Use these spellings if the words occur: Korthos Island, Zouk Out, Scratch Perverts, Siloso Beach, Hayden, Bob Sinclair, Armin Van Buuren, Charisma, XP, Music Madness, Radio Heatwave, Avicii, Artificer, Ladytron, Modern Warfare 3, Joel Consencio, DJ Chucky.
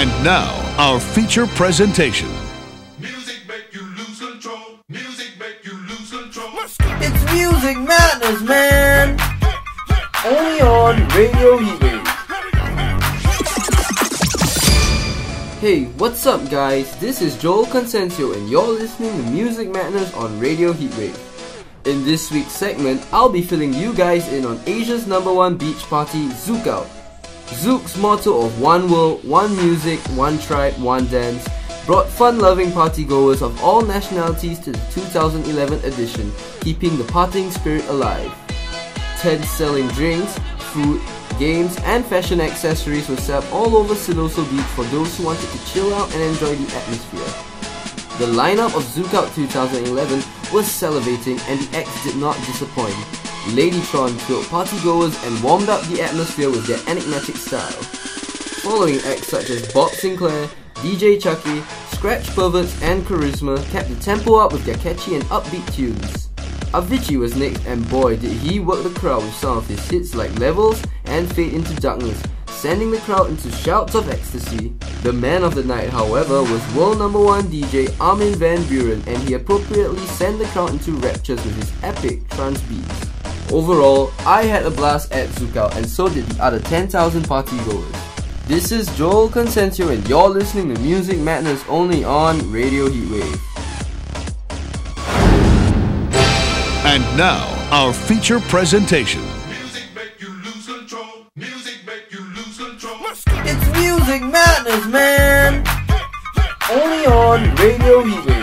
And now, our feature presentation. Music make you lose control. Music make you lose control. It's Music Madness, man. Only on Radio Heatwave. Hey, what's up, guys? This is Joel Consencio, and you're listening to Music Madness on Radio Heatwave. In this week's segment, I'll be filling you guys in on Asia's #1 beach party, Zouk Out. Zouk's motto of one world, one music, one tribe, one dance brought fun-loving partygoers of all nationalities to the 2011 edition, keeping the partying spirit alive. Tents selling drinks, food, games and fashion accessories were set up all over Siloso Beach for those who wanted to chill out and enjoy the atmosphere. The lineup of Zouk Out 2011 was salivating, and the acts did not disappoint. Ladytron thrilled partygoers and warmed up the atmosphere with their enigmatic style. Following acts such as Bob Sinclair, DJ Chucky, Scratch Perverts and Charisma kept the tempo up with their catchy and upbeat tunes. Avicii was next, and boy did he work the crowd with some of his hits like Levels and Fade Into Darkness, sending the crowd into shouts of ecstasy. The man of the night, however, was world #1 DJ Armin Van Buuren, and he appropriately sent the crowd into raptures with his epic trance beats. Overall, I had a blast at Zouk Out, and so did the other 10,000 partygoers. This is Joel Consencio, and you're listening to Music Madness only on Radio Heatwave. And now, our feature presentation. It's Music Madness, man! Only on Radio Heatwave.